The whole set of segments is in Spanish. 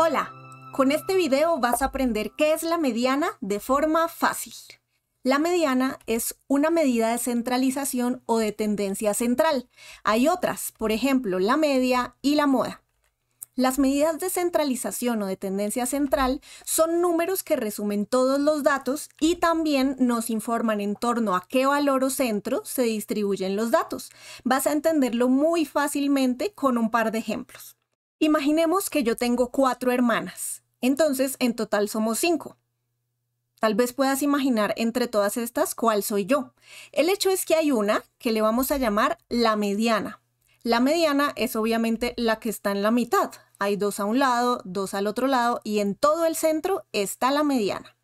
Hola, con este video vas a aprender qué es la mediana de forma fácil. La mediana es una medida de centralización o de tendencia central. Hay otras, por ejemplo, la media y la moda. Las medidas de centralización o de tendencia central son números que resumen todos los datos y también nos informan en torno a qué valor o centro se distribuyen los datos. Vas a entenderlo muy fácilmente con un par de ejemplos. Imaginemos que yo tengo 4 hermanas, entonces en total somos 5. Tal vez puedas imaginar entre todas estas cuál soy yo. El hecho es que hay una que le vamos a llamar la mediana. La mediana es obviamente la que está en la mitad. Hay 2 a un lado, 2 al otro lado y en todo el centro está la mediana.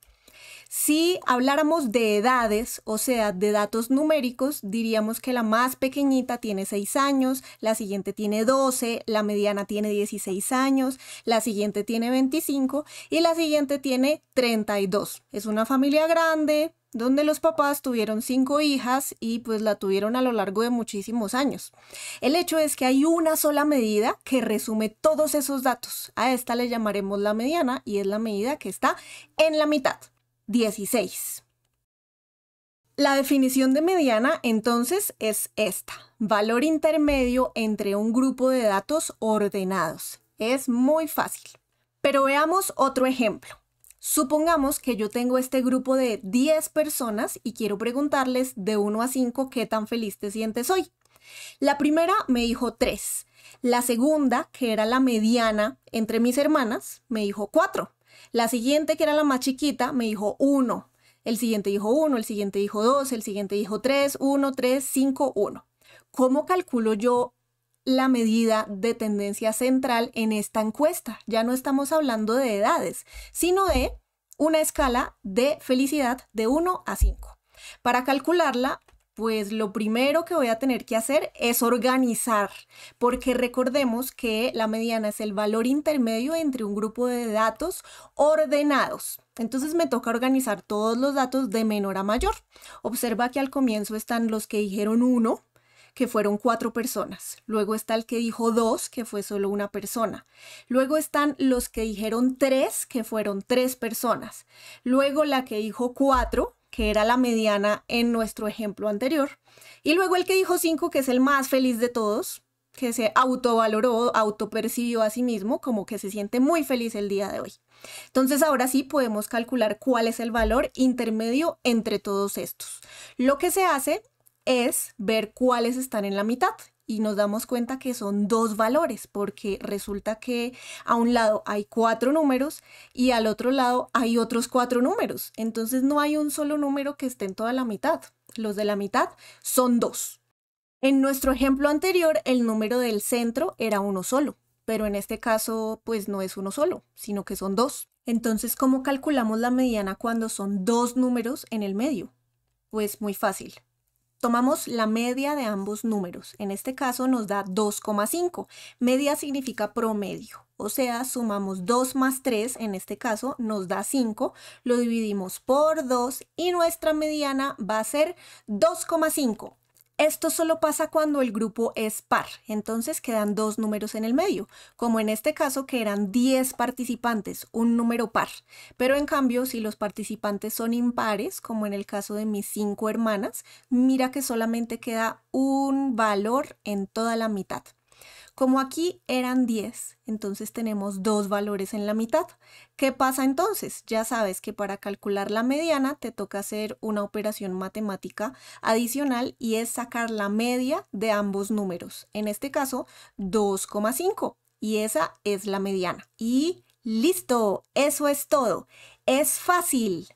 Si habláramos de edades, o sea, de datos numéricos, diríamos que la más pequeñita tiene 6 años, la siguiente tiene 12, la mediana tiene 16 años, la siguiente tiene 25 y la siguiente tiene 32. Es una familia grande donde los papás tuvieron 5 hijas y pues la tuvieron a lo largo de muchísimos años. El hecho es que hay una sola medida que resume todos esos datos. A esta le llamaremos la mediana y es la medida que está en la mitad. 16. La definición de mediana, entonces, es esta: valor intermedio entre un grupo de datos ordenados. Es muy fácil. Pero veamos otro ejemplo. Supongamos que yo tengo este grupo de 10 personas y quiero preguntarles de 1 a 5 qué tan feliz te sientes hoy. La primera me dijo 3. La segunda, que era la mediana entre mis hermanas, me dijo 4. La siguiente, que era la más chiquita, me dijo 1. El siguiente dijo 1, el siguiente dijo 2, el siguiente dijo 3, 1, 3, 5, 1. ¿Cómo calculo yo la medida de tendencia central en esta encuesta? Ya no estamos hablando de edades, sino de una escala de felicidad de 1 a 5. Para calcularla, pues lo primero que voy a tener que hacer es organizar, porque recordemos que la mediana es el valor intermedio entre un grupo de datos ordenados. Entonces me toca organizar todos los datos de menor a mayor. Observa que al comienzo están los que dijeron 1, que fueron 4 personas. Luego está el que dijo 2, que fue solo una persona. Luego están los que dijeron 3, que fueron 3 personas. Luego la que dijo 4, que era la mediana en nuestro ejemplo anterior. Y luego el que dijo 5, que es el más feliz de todos, que se autovaloró, autopercibió a sí mismo como que se siente muy feliz el día de hoy. Entonces ahora sí podemos calcular cuál es el valor intermedio entre todos estos. Lo que se hace es ver cuáles están en la mitad. Y nos damos cuenta que son 2 valores, porque resulta que a un lado hay 4 números y al otro lado hay otros 4 números. Entonces no hay un solo número que esté en toda la mitad. Los de la mitad son 2. En nuestro ejemplo anterior, el número del centro era uno solo, pero en este caso pues no es uno solo, sino que son 2. Entonces, ¿cómo calculamos la mediana cuando son 2 números en el medio? Pues muy fácil. Tomamos la media de ambos números, en este caso nos da 2,5. Media significa promedio, o sea, sumamos 2 más 3, en este caso nos da 5, lo dividimos por 2 y nuestra mediana va a ser 2,5. Esto solo pasa cuando el grupo es par, entonces quedan 2 números en el medio, como en este caso que eran 10 participantes, un número par. Pero en cambio, si los participantes son impares, como en el caso de mis 5 hermanas, mira que solamente queda un valor en toda la mitad. Como aquí eran 10, entonces tenemos 2 valores en la mitad. ¿Qué pasa entonces? Ya sabes que para calcular la mediana te toca hacer una operación matemática adicional y es sacar la media de ambos números. En este caso, 2,5 y esa es la mediana. Y listo, eso es todo. Es fácil.